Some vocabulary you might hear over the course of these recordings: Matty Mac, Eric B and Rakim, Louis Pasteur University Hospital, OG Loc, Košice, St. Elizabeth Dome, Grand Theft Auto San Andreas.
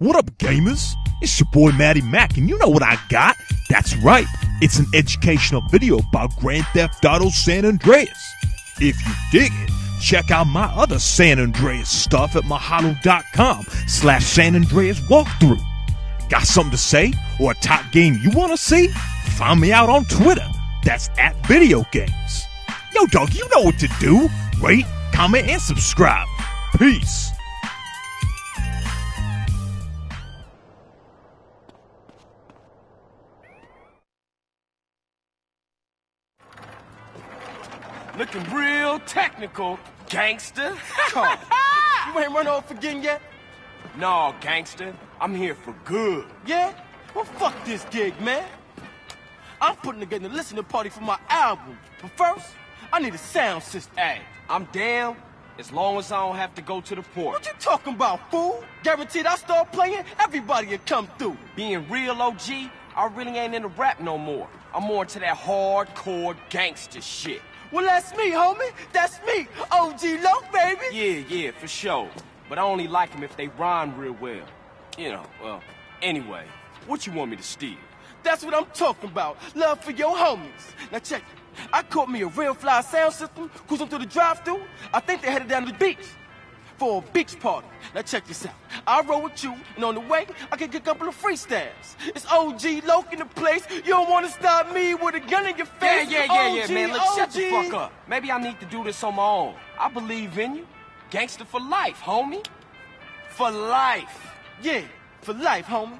What up, gamers? It's your boy Matty Mac, and you know what I got? That's right, it's an educational video about Grand Theft Auto San Andreas. If you dig it, check out my other San Andreas stuff at Mahalo.com/San Andreas walkthrough. Got something to say or a top game you want to see? Find me out on Twitter. That's @VideoGames. Yo, dog, you know what to do. Rate, comment, and subscribe. Peace. Looking real technical, gangster. Come on. You ain't run off again yet? No, gangster. I'm here for good. Yeah? Well, fuck this gig, man. I'm putting together a listening party for my album. But first, I need a sound system. Hey, I'm down as long as I don't have to go to the port. What you talking about, fool? Guaranteed I start playing, everybody will come through. Being real, OG, I really ain't into rap no more. I'm more into that hardcore gangster shit. Well, that's me, homie. That's me. OG Loc, baby. Yeah, for sure. But I only like them if they rhyme real well. You know, anyway, what you want me to steal? That's what I'm talking about. Love for your homies. Now, check it. I caught me a real fly sound system, cruising through the drive-thru. I think they headed down to the beach for a beach party. Now, check this out. I roll with you, and on the way, I can get a couple of freestyles. It's OG Loc in the place. You don't want to stop me with a gun in your face. Yeah, man. Look, shut the fuck up. Maybe I need to do this on my own. I believe in you. Gangster for life, homie. For life. Yeah, for life, homie.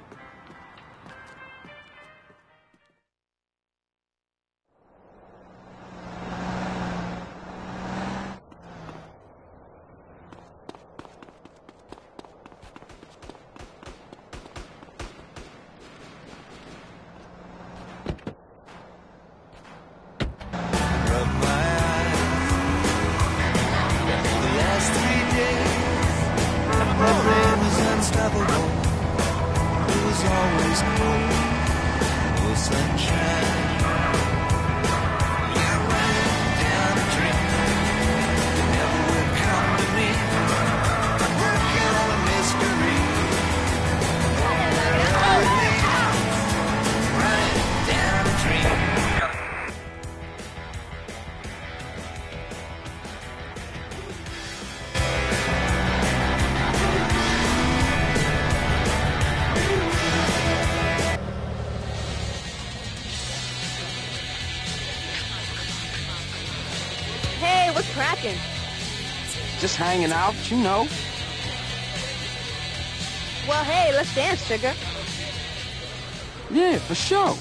Cracking. Just hanging out, you know. Well, hey, let's dance, sugar. Yeah, for sure.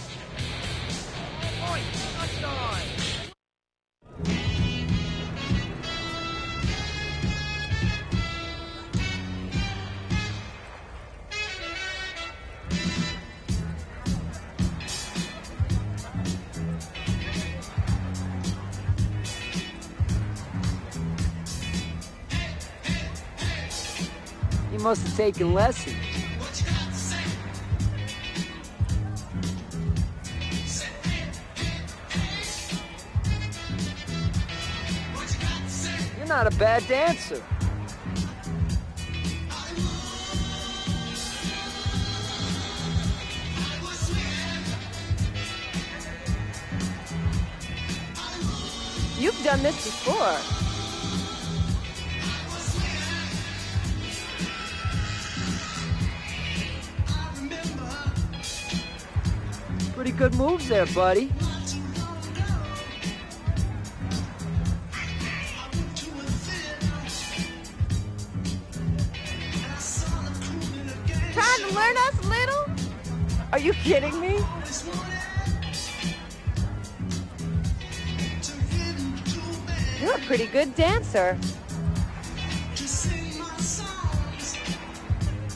You must have taken lessons. You're not a bad dancer. You've done this before. Pretty good moves there, buddy. Trying to learn us little? Are you kidding me? You're a pretty good dancer.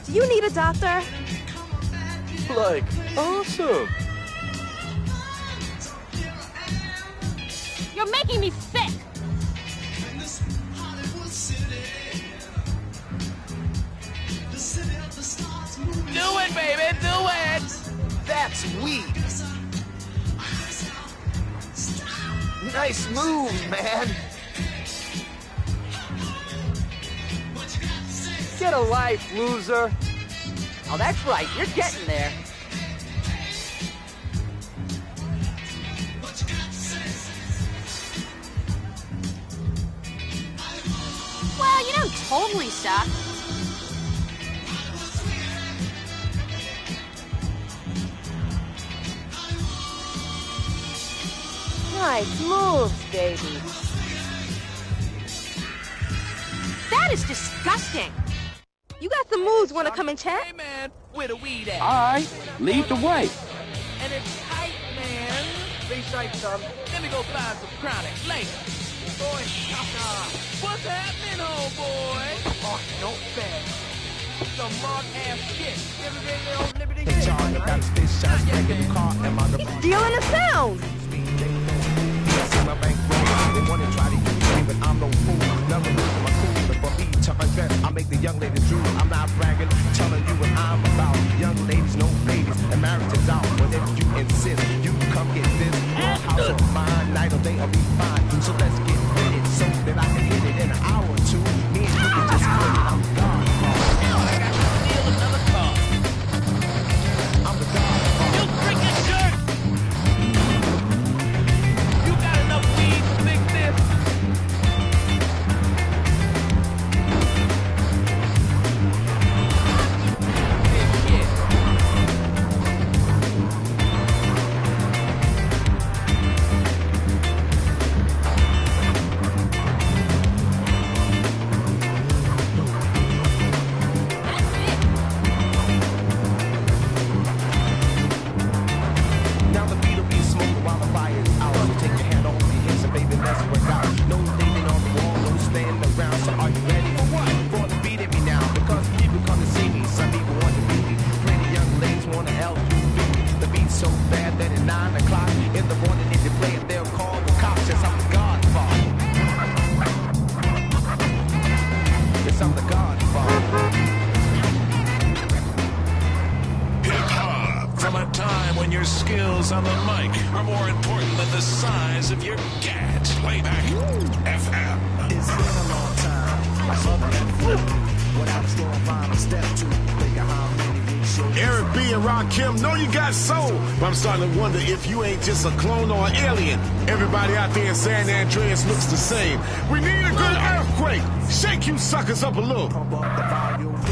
Do you need a doctor? Like, awesome. You're making me sick! Do it, baby, do it! That's weak. Nice move, man. Get a life, loser. Oh, that's right. You're getting there. Well, you don't totally suck. Nice moves, baby. That is disgusting. You got the moves. Want to come and chat? Hey, man, where the weed at? All right, lead the way. And it's tight, man. Be tight, son. Let me go find some chronic later. Boy, what's happening, old boy? Oh, don't bet. Some mark-ass shit. It's dealing the sound. I make the young lady drool. I'm not bragging, telling you what I'm about. Young ladies, no babies, and marriage is out. But if you insist, you come get this. Your house or mine, night or day, I'll be fine. So let's get with it so that I can hit it in an hour or two. Me and you can just quit it. I'm gone. Now I got to steal another car. I'm the god. You freaking jerk! You got enough weed to fix this? On the mic are more important than the size of your cat. Playback FM. It's been a long time. I love that flip. What I was going to find a step to. Eric B and Rakim know you got soul. But I'm starting to wonder if you ain't just a clone or an alien. Everybody out there in San Andreas looks the same. We need a good earthquake. Shake you suckers up a little. Pump up the volume.